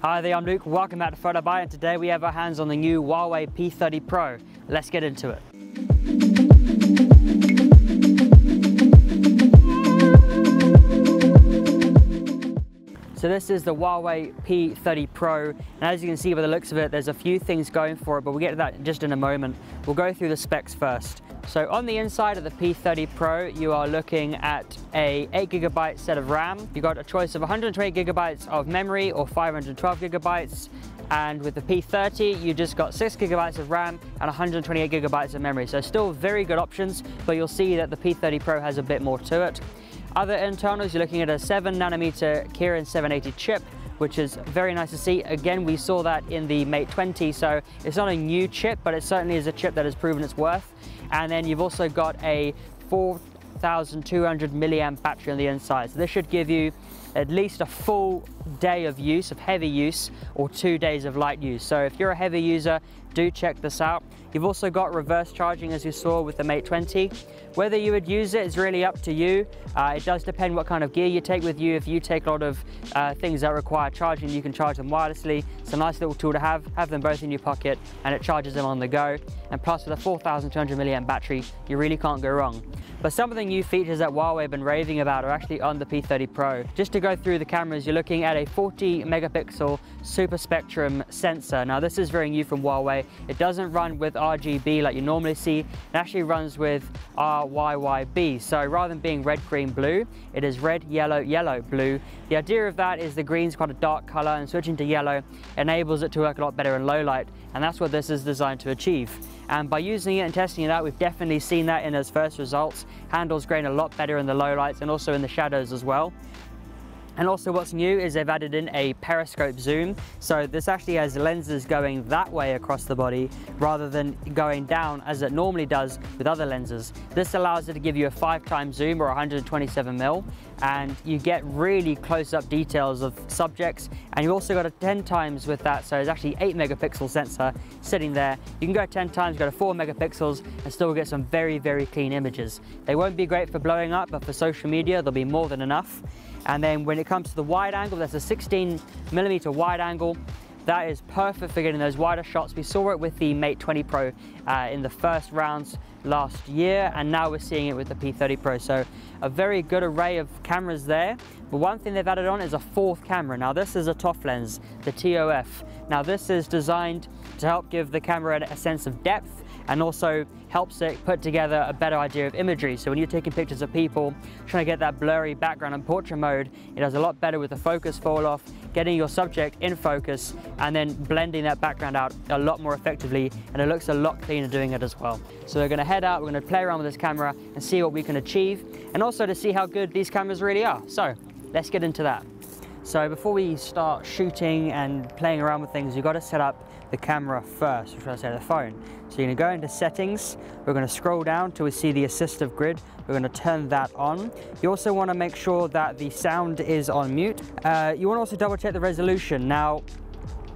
Hi there, I'm Luke. Welcome back to Photobite, and today we have our hands on the new Huawei P30 Pro. Let's get into it. So this is the Huawei P30 Pro, and as you can see by the looks of it, there's a few things going for it, but we'll get to that just in a moment. We'll go through the specs first. So on the inside of the P30 Pro, you are looking at a 8GB set of RAM. You've got a choice of 128GB of memory or 512GB. And with the P30, you just got 6GB of RAM and 128GB of memory. So still very good options, but you'll see that the P30 Pro has a bit more to it. Other internals, you're looking at a 7nm Kirin 780 chip, which is very nice to see. Again, we saw that in the Mate 20, so it's not a new chip, but it certainly is a chip that has proven its worth. And then you've also got a 4,200 milliamp battery on the inside. So this should give you at least a full day of use, of heavy use, or 2 days of light use. So if you're a heavy user, do check this out. You've also got reverse charging, as you saw with the Mate 20. Whether you would use it is really up to you. It does depend what kind of gear you take with you. If you take a lot of things that require charging, you can charge them wirelessly. It's a nice little tool to have. Have them both in your pocket, and it charges them on the go. And plus, with a 4,200 milliamp battery, you really can't go wrong. But some of the new features that Huawei have been raving about are actually on the P30 Pro. Just to go through the cameras, you're looking at a 40 megapixel super spectrum sensor. Now this is very new from Huawei. It doesn't run with RGB like you normally see. It actually runs with RYYB. So rather than being red, green, blue, it is red, yellow, yellow, blue. The idea of that is the green's quite a dark color, and switching to yellow enables it to work a lot better in low light. And that's what this is designed to achieve. And by using it and testing it out, we've definitely seen that in its first results. Handles grain a lot better in the low lights and also in the shadows as well. And also what's new is they've added in a periscope zoom. So this actually has lenses going that way across the body rather than going down as it normally does with other lenses. This allows it to give you a 5x zoom or 127mm, and you get really close up details of subjects. And you also got a 10x with that. So it's actually 8 megapixel sensor sitting there. You can go 10x, go to 4 megapixels, and still get some very, very clean images. They won't be great for blowing up, but for social media, they'll be more than enough. And then when it comes to the wide angle, that's a 16mm wide angle. That is perfect for getting those wider shots. We saw it with the Mate 20 Pro in the first rounds last year, and now we're seeing it with the P30 Pro. So a very good array of cameras there. But one thing they've added on is a fourth camera. Now this is a TOF lens, the TOF. Now this is designed to help give the camera a sense of depth, and also helps it put together a better idea of imagery. So when you're taking pictures of people, trying to get that blurry background in portrait mode, it does a lot better with the focus fall off, getting your subject in focus, and then blending that background out a lot more effectively, and it looks a lot cleaner doing it as well. So we're gonna head out, we're gonna play around with this camera and see what we can achieve, and also to see how good these cameras really are. So let's get into that. So before we start shooting and playing around with things, you've got to set up the camera first, which is the phone. So you're going to go into settings, we're going to scroll down till we see the assistive grid, we're going to turn that on. You also want to make sure that the sound is on mute. You want to also double check the resolution. Now,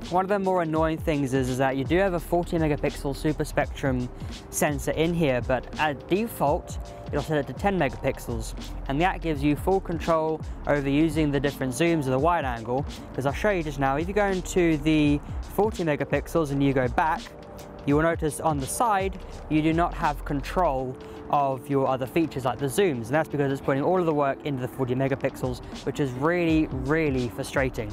one of the more annoying things is that you do have a 40 megapixel super spectrum sensor in here, but at default, it'll set it to 10 megapixels. And that gives you full control over using the different zooms of the wide angle, because I'll show you just now, if you go into the 40 megapixels and you go back, you will notice on the side, you do not have control of your other features like the zooms. And that's because it's putting all of the work into the 40 megapixels, which is really, really frustrating.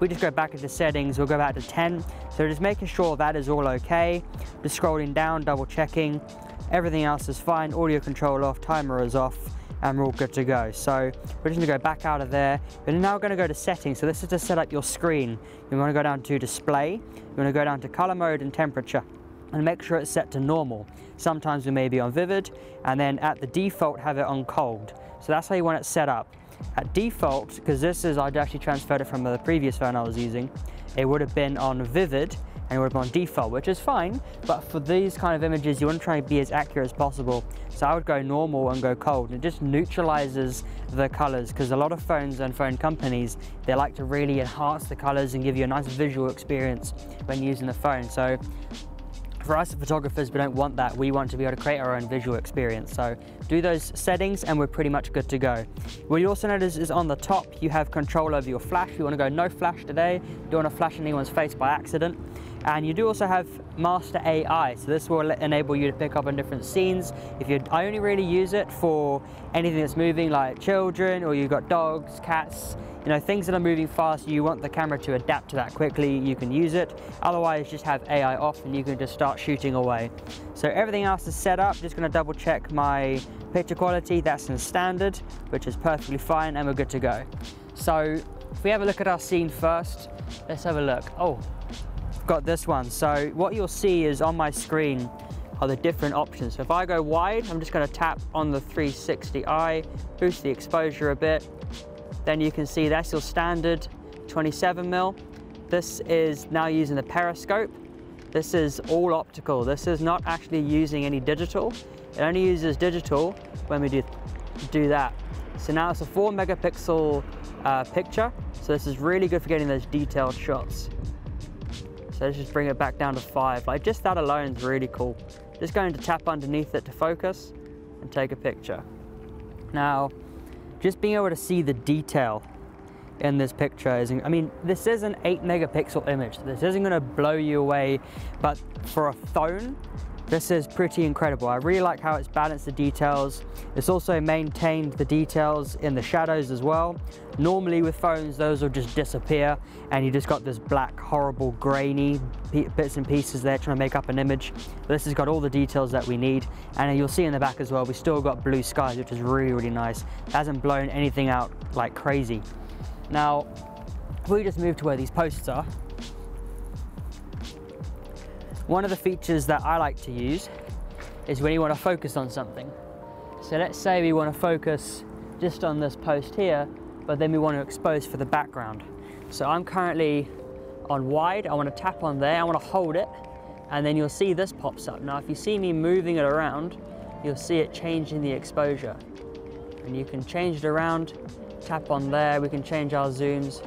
We just go back into settings, we'll go back to 10. So just making sure that is all okay. Just scrolling down, double checking. Everything else is fine. Audio control off, timer is off, and we're all good to go. So we're just gonna go back out of there. We're now gonna go to settings. So this is to set up your screen. You wanna go down to display. You wanna go down to color mode and temperature, and make sure it's set to normal. Sometimes we may be on vivid, and then at the default have it on cold. So that's how you want it set up. At default, because this is, I'd actually transferred it from the previous phone I was using, it would have been on vivid and it would have been on default, which is fine, but for these kind of images, you want to try and be as accurate as possible. So I would go normal and go cold. It just neutralizes the colors, because a lot of phones and phone companies, they like to really enhance the colors and give you a nice visual experience when using the phone. So for us photographers, we don't want that. We want to be able to create our own visual experience. So do those settings and we're pretty much good to go. What you also notice is on the top, you have control over your flash. You want to go no flash today. You don't want to flash anyone's face by accident. And you do also have master AI, so this will enable you to pick up on different scenes. I only really use it for anything that's moving, like children, or you've got dogs, cats, you know, things that are moving fast. You want the camera to adapt to that quickly, you can use it. Otherwise, just have AI off and you can just start shooting away. So everything else is set up. Just going to double check my picture quality. That's in standard, which is perfectly fine, and we're good to go. So if we have a look at our scene first, let's have a look. Oh, got this one. So what you'll see is on my screen are the different options. So if I go wide, I'm just going to tap on the 360i, boost the exposure a bit. Then you can see that's your standard 27mm. This is now using the periscope. This is all optical. This is not actually using any digital. It only uses digital when we do that. So now it's a 4 megapixel picture. So this is really good for getting those detailed shots. So let's just bring it back down to 5. Like, just that alone is really cool. Just going to tap underneath it to focus and take a picture. Now, just being able to see the detail in this picture is, I mean, this is an 8 megapixel image. This isn't gonna blow you away, but for a phone, this is pretty incredible. I really like how it's balanced the details. It's also maintained the details in the shadows as well. Normally with phones, those will just disappear and you just got this black, horrible, grainy bits and pieces there trying to make up an image. This has got all the details that we need. And you'll see in the back as well, we still got blue skies, which is really, really nice. It hasn't blown anything out like crazy. Now, if we just move to where these posts are, one of the features that I like to use is when you want to focus on something. So let's say we want to focus just on this post here, but then we want to expose for the background. So I'm currently on wide. I want to tap on there, I want to hold it, and then you'll see this pops up. Now, if you see me moving it around, you'll see it changing the exposure. And you can change it around, tap on there, we can change our zooms,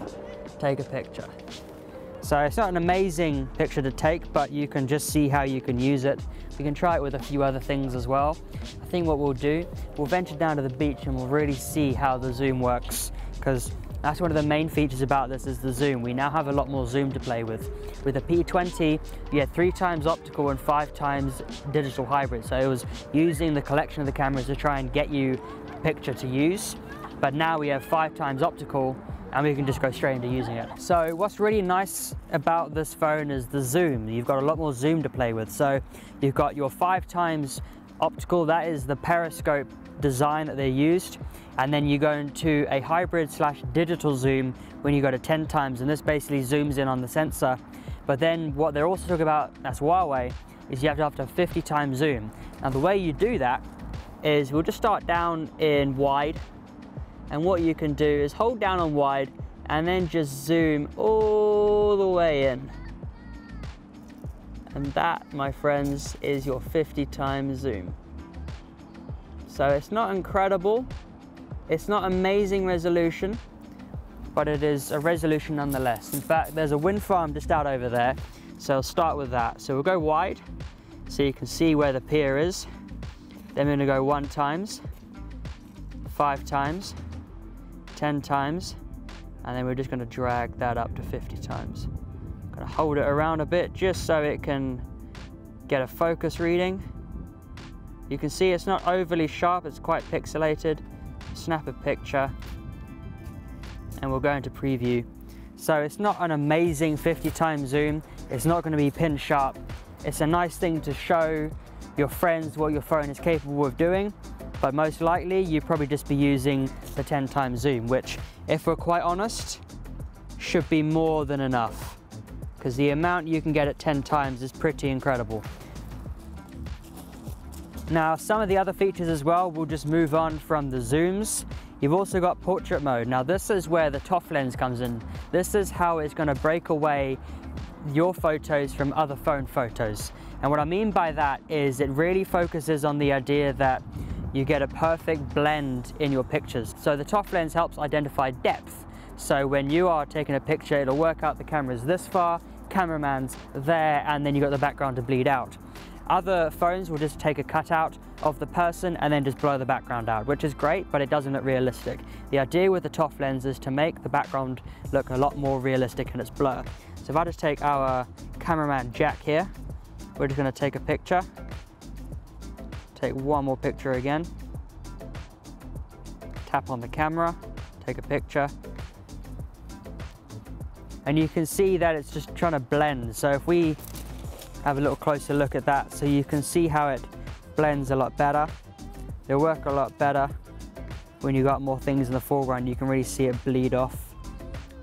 take a picture. So it's not an amazing picture to take, but you can just see how you can use it. We can try it with a few other things as well. I think what we'll do, we'll venture down to the beach and we'll really see how the zoom works, because that's one of the main features about this is the zoom. We now have a lot more zoom to play with. With the P20, you had 3 times optical and 5 times digital hybrid. So it was using the collection of the cameras to try and get you a picture to use. But now we have 5 times optical and we can just go straight into using it. So what's really nice about this phone is the zoom. You've got a lot more zoom to play with. So you've got your 5 times optical, that is the periscope design that they used. And then you go into a hybrid / digital zoom when you go to 10 times, and this basically zooms in on the sensor. But then what they're also talking about, that's Huawei, is you have to have a 50 times zoom. Now the way you do that is we'll just start down in wide, and what you can do is hold down on wide and then just zoom all the way in. And that, my friends, is your 50 times zoom. So it's not incredible, it's not amazing resolution, but it is a resolution nonetheless. In fact, there's a wind farm just out over there, so I'll start with that. So we'll go wide, so you can see where the pier is. Then we're gonna go 1 times, 5 times, 10 times, and then we're just going to drag that up to 50 times. I'm going to hold it around a bit just so it can get a focus reading. You can see it's not overly sharp, it's quite pixelated. Snap a picture and we'll go into preview. So it's not an amazing 50 times zoom, it's not going to be pin sharp. It's a nice thing to show your friends what your phone is capable of doing, but most likely you'd probably just be using the 10 times zoom, which, if we're quite honest, should be more than enough, because the amount you can get at 10 times is pretty incredible. Now, some of the other features as well, we'll just move on from the zooms. You've also got portrait mode. Now, this is where the TOF lens comes in. This is how it's gonna break away your photos from other phone photos. And what I mean by that is it really focuses on the idea that you get a perfect blend in your pictures. So the TOF lens helps identify depth. So when you are taking a picture, it'll work out the camera's this far, cameraman's there, and then you've got the background to bleed out. Other phones will just take a cutout of the person and then just blur the background out, which is great, but it doesn't look realistic. The idea with the TOF lens is to make the background look a lot more realistic in its blur. So if I just take our cameraman Jack here, we're just going to take a picture. Take one more picture again. Tap on the camera, take a picture. And you can see that it's just trying to blend. So if we have a little closer look at that, so you can see how it blends a lot better. They work a lot better when you've got more things in the foreground. You can really see it bleed off,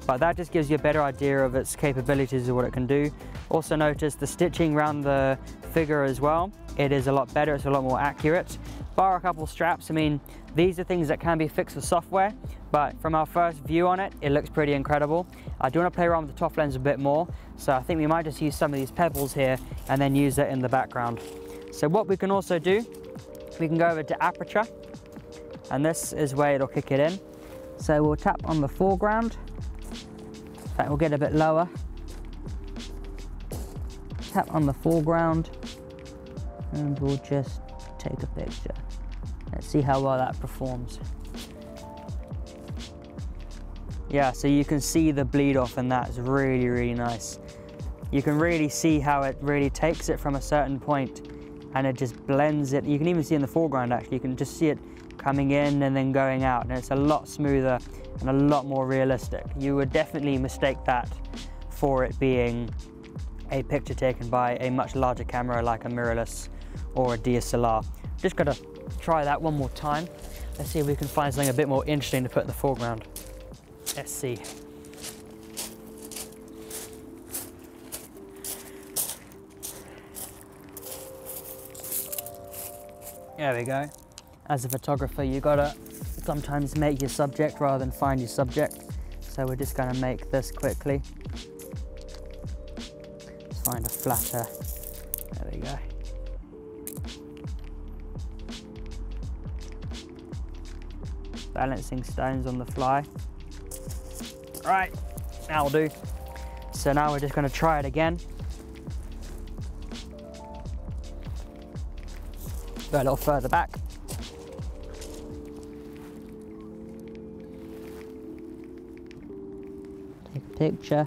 but that just gives you a better idea of its capabilities of what it can do. Also notice the stitching around the figure as well. It is a lot better, it's a lot more accurate. Bar a couple straps, I mean, these are things that can be fixed with software, but from our first view on it, it looks pretty incredible. I do want to play around with the TOF lens a bit more, so I think we might just use some of these pebbles here and then use it in the background. So what we can also do, we can go over to aperture, and this is where it'll kick it in. So we'll tap on the foreground, in fact, we'll get a bit lower. Tap on the foreground, and we'll just take a picture. Let's see how well that performs. Yeah, so you can see the bleed off, and that's really, really nice. You can really see how it really takes it from a certain point and it just blends it. You can even see in the foreground, actually, you can just see it coming in and then going out, and it's a lot smoother and a lot more realistic. You would definitely mistake that for it being a picture taken by a much larger camera like a mirrorless or a DSLR. Just gotta try that one more time. Let's see if we can find something a bit more interesting to put in the foreground. Let's see. There we go. As a photographer, you gotta sometimes make your subject rather than find your subject. So we're just gonna make this quickly. Let's find a flatter. There we go. Balancing stones on the fly. Right, that'll do. So now we're just going to try it again. Go a little further back. Take a picture.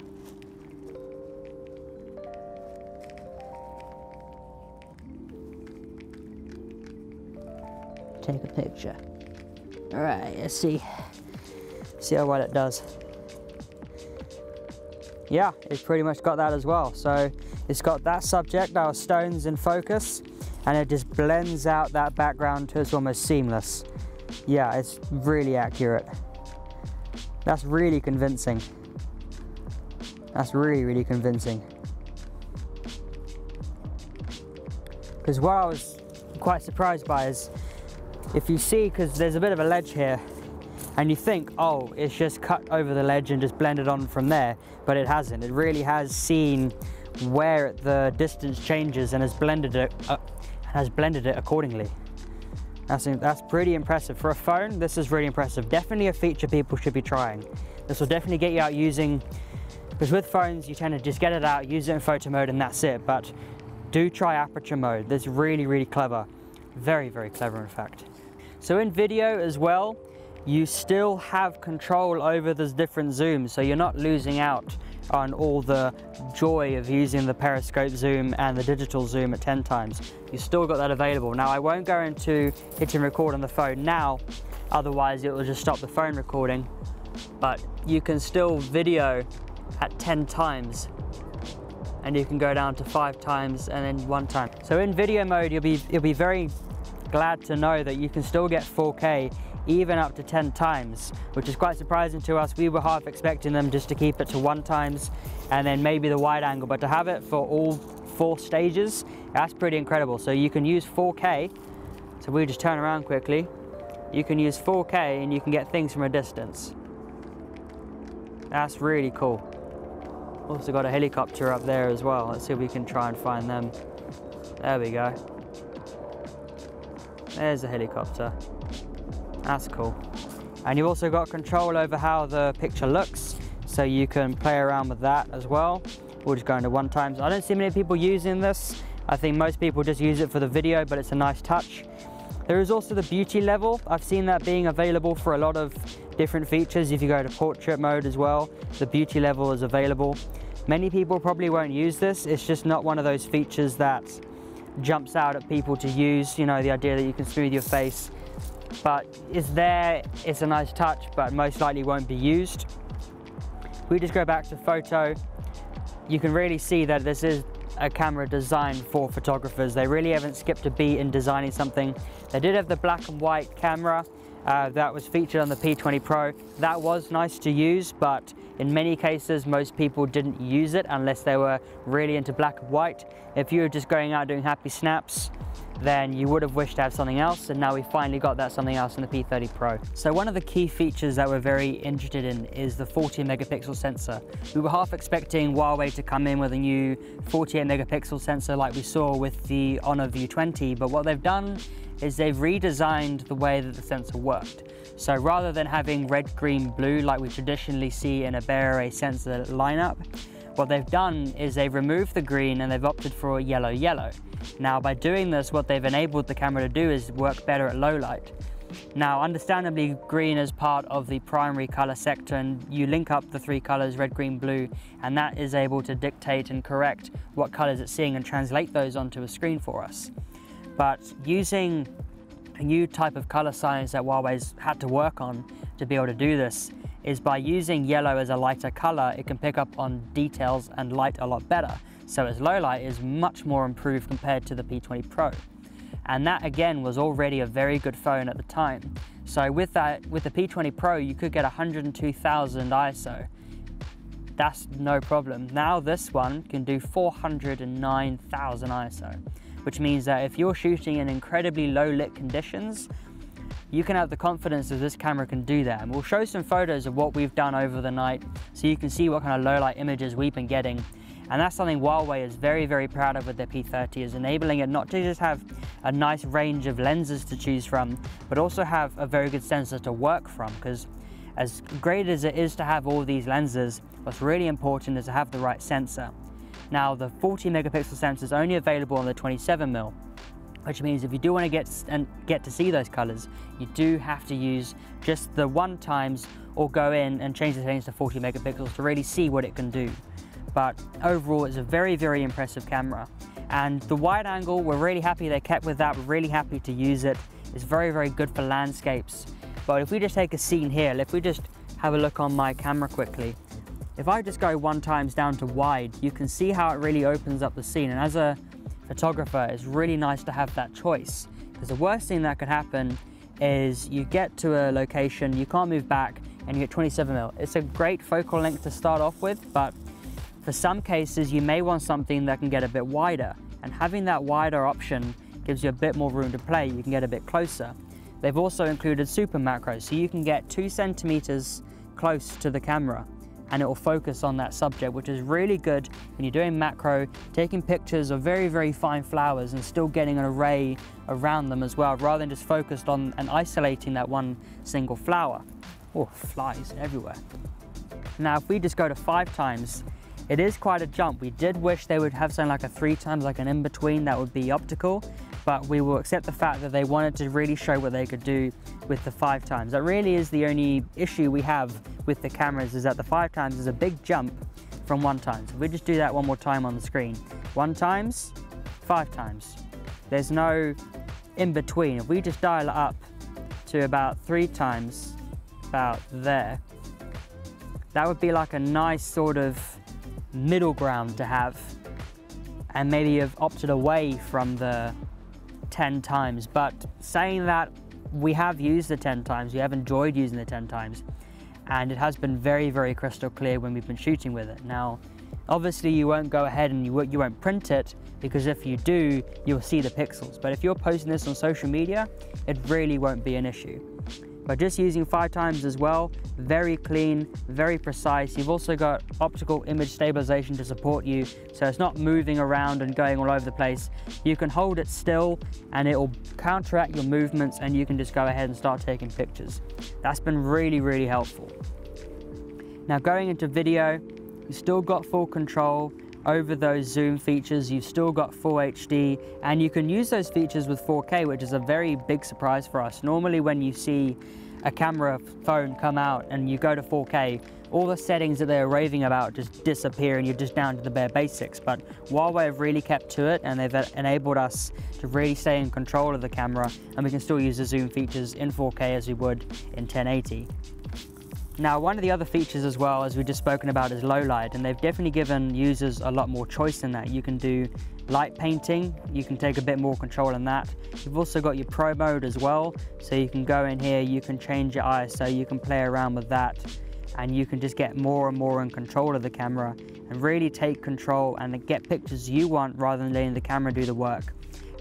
Take a picture. All right, let's see how well it does. Yeah, it's pretty much got that as well. So it's got that subject, our stones in focus, and it just blends out that background till it's almost seamless. Yeah, it's really accurate. That's really convincing. That's really, really convincing. Because what I was quite surprised by is, if you see, because there's a bit of a ledge here, and you think, oh, it's just cut over the ledge and just blended on from there, but it hasn't. It really has seen where the distance changes and has blended it accordingly. That's pretty impressive. For a phone, this is really impressive. Definitely a feature people should be trying. This will definitely get you out using, because with phones, you tend to just get it out, use it in photo mode, and that's it. But do try aperture mode. That's really, really clever. Very, very clever, in fact. So in video as well, you still have control over those different zooms, so you're not losing out on all the joy of using the periscope zoom and the digital zoom at 10 times. You've still got that available. Now I won't go into hit and record on the phone now, otherwise it will just stop the phone recording, but you can still video at 10 times. And you can go down to 5 times and then 1 time. So in video mode, you'll be very glad to know that you can still get 4K even up to 10 times, which is quite surprising to us. We were half expecting them just to keep it to 1 times and then maybe the wide angle, but to have it for all 4 stages, that's pretty incredible. So you can use 4K. So we just turn around quickly. You can use 4K and you can get things from a distance. That's really cool. Also got a helicopter up there as well. Let's see if we can try and find them. There we go. There's a helicopter. That's cool. And you've also got control over how the picture looks, so you can play around with that as well. We'll just go into 1 times. I don't see many people using this. I think most people just use it for the video, but it's a nice touch. There is also the beauty level. I've seen that being available for a lot of different features. If you go to portrait mode as well, the beauty level is available. Many people probably won't use this. It's just not one of those features that jumps out at people to use, you know, the idea that you can smooth your face. But it's there, it's a nice touch, but most likely won't be used. If we just go back to photo, you can really see that this is a camera designed for photographers. They really haven't skipped a beat in designing something. They did have the black and white camera that was featured on the P20 Pro. That was nice to use, but in many cases, most people didn't use it unless they were really into black and white. If you were just going out doing happy snaps, then you would have wished to have something else, and now we finally got that something else in the P30 Pro. So one of the key features that we're very interested in is the 40 megapixel sensor. We were half expecting Huawei to come in with a new 48 megapixel sensor like we saw with the Honor V20, but what they've done is they've redesigned the way that the sensor worked. So rather than having red, green, blue like we traditionally see in a Bayer sensor lineup, what they've done is they've removed the green and they've opted for a yellow, yellow. Now by doing this, what they've enabled the camera to do is work better at low light. Now understandably, green is part of the primary color sector, and you link up the three colors, red, green, blue, and that is able to dictate and correct what colors it's seeing and translate those onto a screen for us. But using a new type of color science that Huawei's had to work on to be able to do this is by using yellow as a lighter color, it can pick up on details and light a lot better. So its low light is much more improved compared to the P20 Pro. And that again was already a very good phone at the time. So with the P20 Pro, you could get 102,000 ISO. That's no problem. Now this one can do 409,000 ISO, which means that if you're shooting in incredibly low lit conditions, you can have the confidence that this camera can do that. And we'll show some photos of what we've done over the night so you can see what kind of low light images we've been getting. And that's something Huawei is very, very proud of with their P30, is enabling it not to just have a nice range of lenses to choose from, but also have a very good sensor to work from. Because as great as it is to have all these lenses, what's really important is to have the right sensor. Now the 40 megapixel sensor is only available on the 27mm. Which means if you do want to get to see those colors, you do have to use just the 1x or go in and change the settings to 40 megapixels to really see what it can do. But overall, it's a very, very impressive camera. And the wide angle, we're really happy they kept with that. We're really happy to use it. It's very, very good for landscapes. But if we just take a scene here, if we just have a look on my camera quickly, if I just go 1x down to wide, you can see how it really opens up the scene. And as a photographer, it's really nice to have that choice, because the worst thing that could happen is you get to a location, you can't move back, and you get 27mm. It's a great focal length to start off with, but for some cases you may want something that can get a bit wider, and having that wider option gives you a bit more room to play. You can get a bit closer. They've also included super macro, so you can get 2 centimeters close to the camera and it will focus on that subject, which is really good when you're doing macro, taking pictures of very, very fine flowers and still getting an array around them as well, rather than just focused on and isolating that one single flower. Oh, flies everywhere. Now, if we just go to 5x, it is quite a jump. We did wish they would have something like a 3x, like an in-between that would be optical, but we will accept the fact that they wanted to really show what they could do with the 5x. That really is the only issue we have with the cameras, is that the 5x is a big jump from 1x. So if we just do that one more time on the screen, 1x, 5x. There's no in between. If we just dial it up to about 3x, about there, that would be like a nice sort of middle ground to have. And maybe you've opted away from the 10x. But saying that, we have used the 10x, we have enjoyed using the 10x, and it has been very, very crystal clear when we've been shooting with it. Now, obviously you won't go ahead and you won't print it, because if you do, you'll see the pixels. But if you're posting this on social media, it really won't be an issue. But just using 5x as well, very clean, very precise. You've also got optical image stabilization to support you, so it's not moving around and going all over the place. You can hold it still and it will counteract your movements, and you can just go ahead and start taking pictures. That's been really, really helpful. Now going into video, You've still got full control over those zoom features, you've still got full HD, and you can use those features with 4K, which is a very big surprise for us. Normally when you see a camera phone come out and you go to 4K, all the settings that they're raving about just disappear and you're just down to the bare basics. But Huawei have really kept to it, and they've enabled us to really stay in control of the camera, and we can still use the zoom features in 4K as we would in 1080. Now, one of the other features as well, as we've just spoken about, is low light, and they've definitely given users a lot more choice in that. You can do light painting, you can take a bit more control in that. You've also got your pro mode as well, so you can go in here, you can change your ISO, you can play around with that, and you can just get more and more in control of the camera and really take control and get pictures you want rather than letting the camera do the work.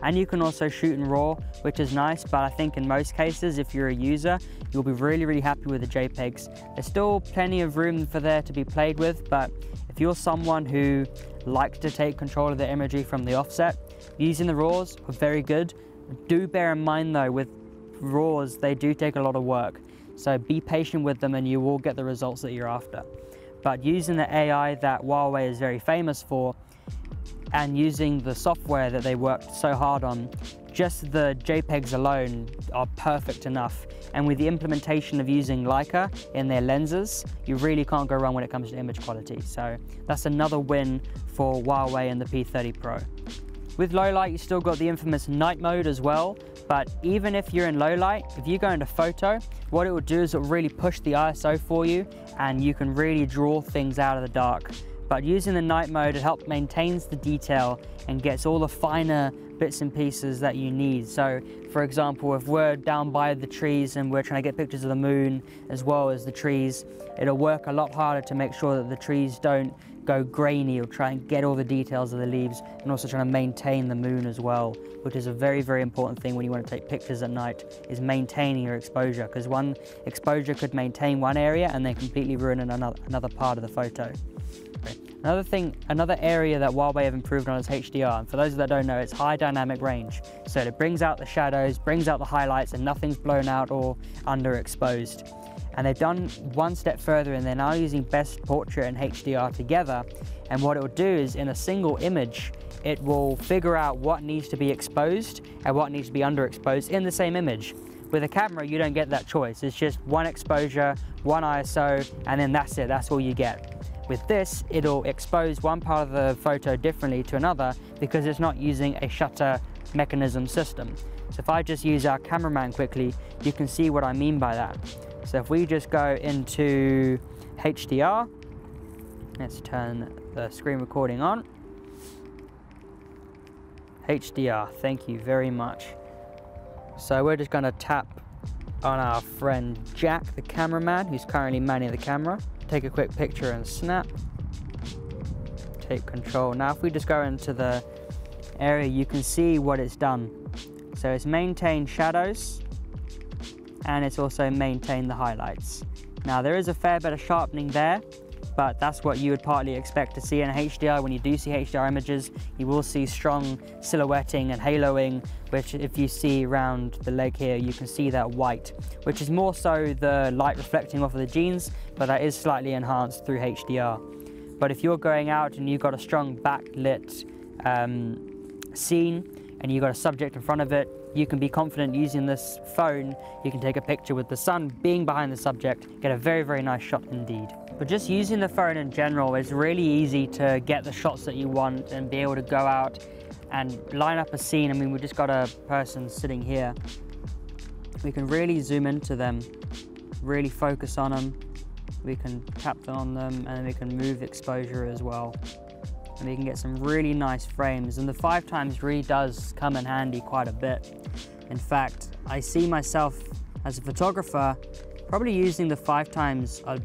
And you can also shoot in RAW, which is nice, but I think in most cases, if you're a user, you'll be really, really happy with the JPEGs. There's still plenty of room for there to be played with, but if you're someone who likes to take control of the imagery from the offset, using the RAWs are very good. Do bear in mind though, with RAWs, they do take a lot of work. So be patient with them and you will get the results that you're after. But using the AI that Huawei is very famous for, and using the software that they worked so hard on, just the JPEGs alone are perfect enough. And with the implementation of using Leica in their lenses, you really can't go wrong when it comes to image quality. So that's another win for Huawei and the P30 Pro. With low light, you've still got the infamous night mode as well. But even if you're in low light, if you go into photo, what it will do is it will really push the ISO for you, and you can really draw things out of the dark. But using the night mode, it helps maintains the detail and gets all the finer bits and pieces that you need. So for example, if we're down by the trees and we're trying to get pictures of the moon as well as the trees, it'll work a lot harder to make sure that the trees don't go grainy or try and get all the details of the leaves, and also trying to maintain the moon as well, which is a very, very important thing when you want to take pictures at night, is maintaining your exposure, because one exposure could maintain one area and then completely ruin another part of the photo. Another area that Huawei have improved on is HDR, and for those that don't know, it's high dynamic range. So it brings out the shadows, brings out the highlights, and nothing's blown out or underexposed. And they've done one step further, and they're now using Best Portrait and HDR together. And what it will do is, in a single image, it will figure out what needs to be exposed and what needs to be underexposed in the same image. With a camera, you don't get that choice. It's just one exposure, one ISO, and then that's it, that's all you get. With this, it'll expose one part of the photo differently to another because it's not using a shutter mechanism system. So if I just use our cameraman quickly, you can see what I mean by that. So if we just go into HDR, let's turn the screen recording on. HDR, thank you very much. So we're just going to tap on our friend Jack, the cameraman, who's currently manning the camera. Take a quick picture and snap, take control. Now if we just go into the area, you can see what it's done. So it's maintained shadows, and it's also maintained the highlights. Now there is a fair bit of sharpening there, but that's what you would partly expect to see in HDR. When you do see HDR images, you will see strong silhouetting and haloing, which if you see around the leg here, you can see that white, which is more so the light reflecting off of the jeans, but that is slightly enhanced through HDR. But if you're going out and you've got a strong backlit scene and you've got a subject in front of it, you can be confident using this phone. You can take a picture with the sun being behind the subject, get a very, very nice shot indeed. But just using the phone in general, it's really easy to get the shots that you want and be able to go out and line up a scene. I mean, we've just got a person sitting here. We can really zoom into them, really focus on them. We can tap on them, and we can move exposure as well. And we can get some really nice frames. And the 5x really does come in handy quite a bit. In fact, I see myself as a photographer probably using the 5x a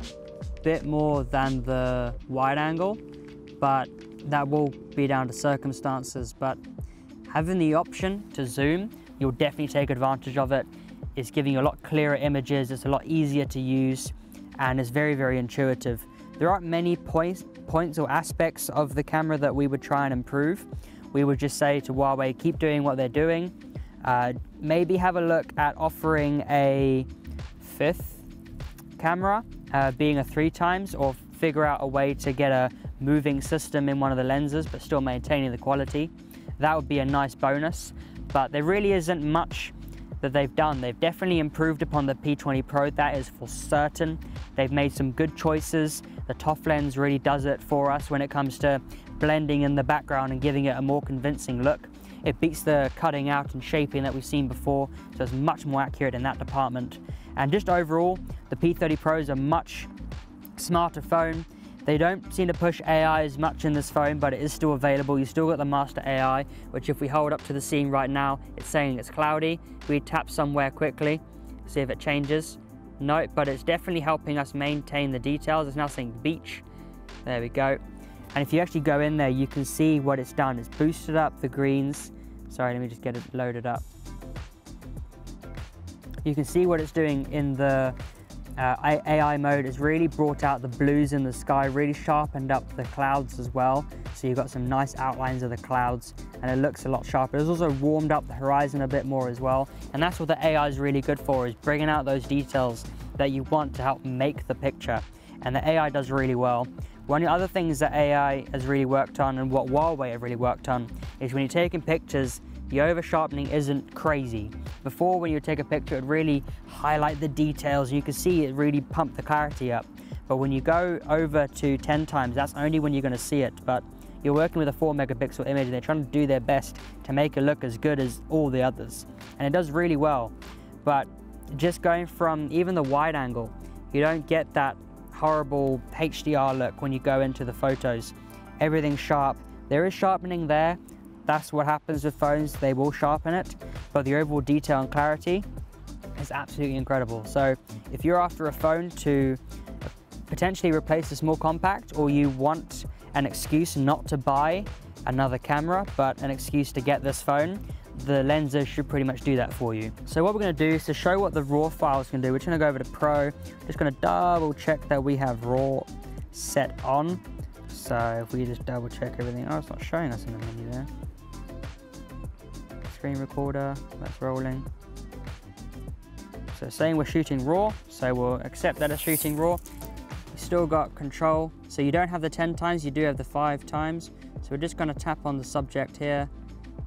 bit more than the wide angle, but that will be down to circumstances. But having the option to zoom, you'll definitely take advantage of it. It's giving you a lot clearer images, it's a lot easier to use, and it's very, very intuitive. There aren't many points or aspects of the camera that we would try and improve. We would just say to Huawei, keep doing what they're doing. Maybe have a look at offering a fifth camera, being a 3x or figure out a way to get a moving system in one of the lenses but still maintaining the quality, that would be a nice bonus. But there really isn't much that they've done. They've definitely improved upon the P20 Pro, that is for certain. They've made some good choices. The TOF lens really does it for us when it comes to blending in the background and giving it a more convincing look. It beats the cutting out and shaping that we've seen before, so it's much more accurate in that department. And just overall, the P30 Pro is a much smarter phone. They don't seem to push AI as much in this phone, but it is still available. You still got the master AI, which if we hold up to the scene right now, it's saying it's cloudy. We tap somewhere quickly, see if it changes. No, but it's definitely helping us maintain the details. It's now saying beach. There we go. And if you actually go in there, you can see what it's done. It's boosted up the greens. Sorry, let me just get it loaded up. You can see what it's doing in the AI mode. Has really brought out the blues in the sky, really sharpened up the clouds as well, so you've got some nice outlines of the clouds and it looks a lot sharper. It's also warmed up the horizon a bit more as well, and that's what the AI is really good for, is bringing out those details that you want to help make the picture, and the AI does really well. One of the other things that AI has really worked on, and what Huawei have really worked on, is when you're taking pictures, the over-sharpening isn't crazy. Before, when you take a picture, it would really highlight the details, and you can see it really pumped the clarity up. But when you go over to 10 times, that's only when you're going to see it. But you're working with a 4-megapixel image, and they're trying to do their best to make it look as good as all the others. And it does really well. But just going from even the wide angle, you don't get that horrible HDR look when you go into the photos. Everything's sharp. There is sharpening there. That's what happens with phones, they will sharpen it, but the overall detail and clarity is absolutely incredible. So if you're after a phone to potentially replace the small compact, or you want an excuse not to buy another camera, but an excuse to get this phone, the lenses should pretty much do that for you. So what we're gonna do is to show what the RAW files can do. We're gonna go over to Pro, just gonna double check that we have RAW set on. So if we just double check everything, oh, it's not showing us in the menu there. Screen recorder, that's rolling. So saying we're shooting RAW, so we'll accept that it's shooting RAW. You still got control, so you don't have the 10 times, you do have the 5 times. So we're just gonna tap on the subject here,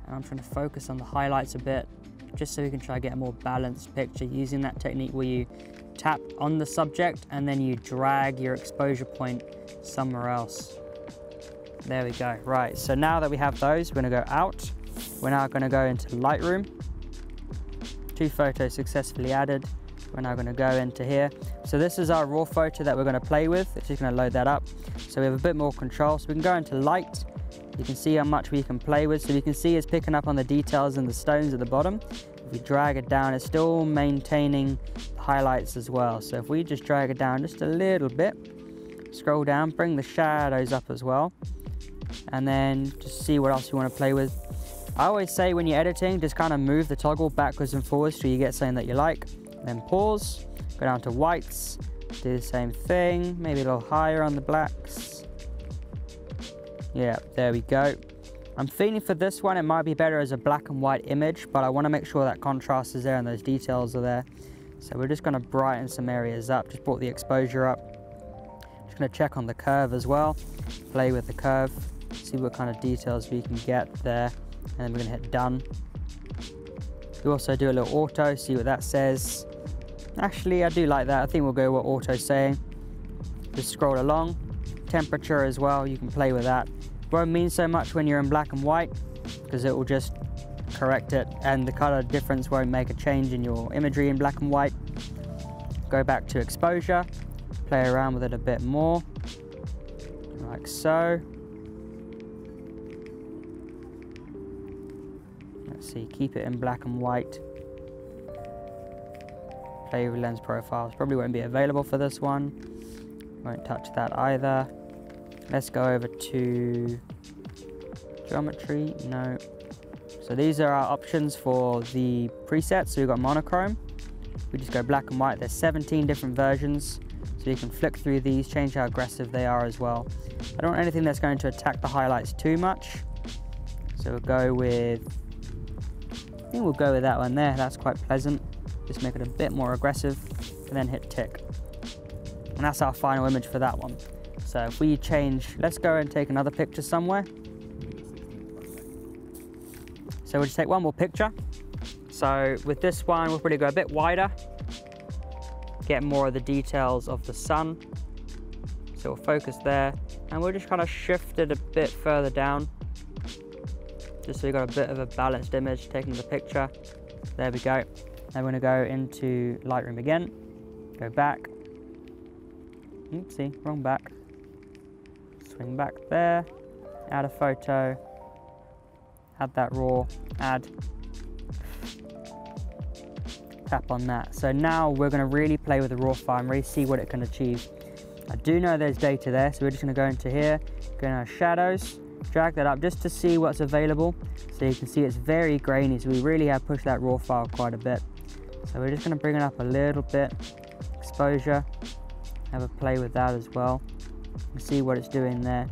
and I'm trying to focus on the highlights a bit, just so we can try to get a more balanced picture using that technique where you tap on the subject and then you drag your exposure point somewhere else. There we go, right. So now that we have those, we're gonna go out. We're now going to go into Lightroom. 2 photos successfully added. We're now going to go into here. So this is our RAW photo that we're going to play with. It's just going to load that up. So we have a bit more control. So we can go into light. You can see how much we can play with. So you can see it's picking up on the details and the stones at the bottom. If we drag it down, it's still maintaining highlights as well. So if we just drag it down just a little bit, scroll down, bring the shadows up as well. And then just see what else you want to play with. I always say when you're editing, just kind of move the toggle backwards and forwards till you get something that you like. Then pause, go down to whites, do the same thing, maybe a little higher on the blacks. Yeah, there we go. I'm feeling for this one, it might be better as a black and white image, but I want to make sure that contrast is there and those details are there. So we're just going to brighten some areas up, just brought the exposure up. Just going to check on the curve as well, play with the curve, see what kind of details we can get there. And then we're gonna hit done. We also do a little auto, see what that says. Actually, I do like that. I think we'll go with auto's saying. Just scroll along. Temperature as well, you can play with that. Won't mean so much when you're in black and white, because it will just correct it, and the color difference won't make a change in your imagery in black and white. Go back to exposure, play around with it a bit more, like so. See, keep it in black and white. Play with lens profiles, probably won't be available for this one. Won't touch that either. Let's go over to geometry, no. So these are our options for the presets. So we've got monochrome. We just go black and white. There's 17 different versions. So you can flick through these, change how aggressive they are as well. I don't want anything that's going to attack the highlights too much. So we'll go with, I think we'll go with that one there, that's quite pleasant. Just make it a bit more aggressive, and then hit tick. And that's our final image for that one. So if we change, let's go and take another picture somewhere. So we'll just take one more picture. So with this one, we'll probably go a bit wider, get more of the details of the sun. So we'll focus there, and we'll just kind of shift it a bit further down, just so you've got a bit of a balanced image taking the picture. There we go. Now we're gonna go into Lightroom again, go back. Oopsie, wrong back. Swing back there, add a photo, add that raw, add. Tap on that. So now we're gonna really play with the raw file and really see what it can achieve. I do know there's data there, so we're just gonna go into here, go into our shadows, drag that up just to see what's available. So you can see it's very grainy, so we really have pushed that raw file quite a bit. So we're just gonna bring it up a little bit, exposure, have a play with that as well, and see what it's doing there.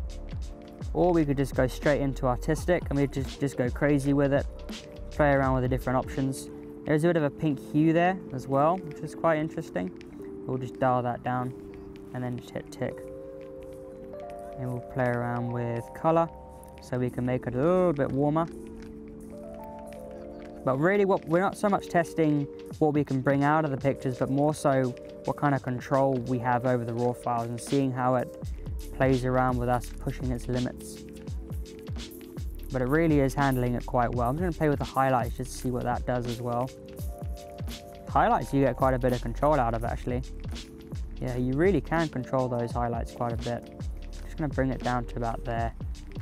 Or we could just go straight into artistic and we just go crazy with it, play around with the different options. There's a bit of a pink hue there as well, which is quite interesting. We'll just dial that down and then just hit tick. And we'll play around with color so we can make it a little bit warmer. But really what we're not so much testing what we can bring out of the pictures, but more so what kind of control we have over the raw files and seeing how it plays around with us pushing its limits. But it really is handling it quite well. I'm just gonna play with the highlights just to see what that does as well. Highlights, you get quite a bit of control out of actually. Yeah, you really can control those highlights quite a bit. Just gonna bring it down to about there.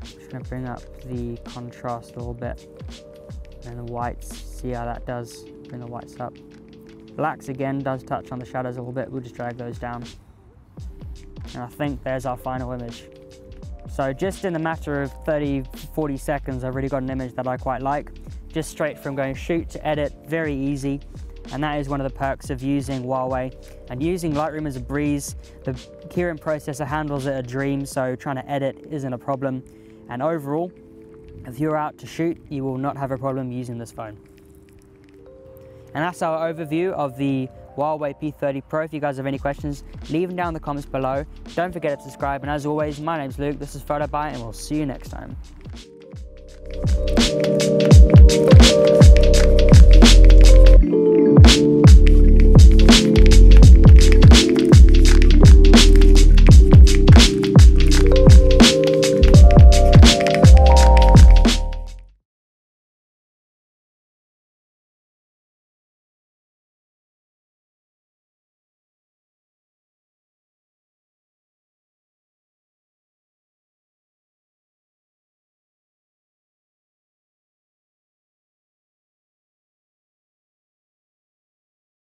Just gonna bring up the contrast a little bit. And the whites, see how that does, bring the whites up. Blacks again does touch on the shadows a little bit. We'll just drag those down. And I think there's our final image. So just in the matter of 30, 40 seconds, I've really got an image that I quite like. Just straight from going shoot to edit, very easy. And that is one of the perks of using Huawei. And using Lightroom is a breeze. The Kirin processor handles it a dream, so trying to edit isn't a problem. And overall, if you're out to shoot, you will not have a problem using this phone. And that's our overview of the Huawei P30 Pro. If you guys have any questions, leave them down in the comments below. Don't forget to subscribe. And as always, my name's Luke, this is Photobite, and we'll see you next time.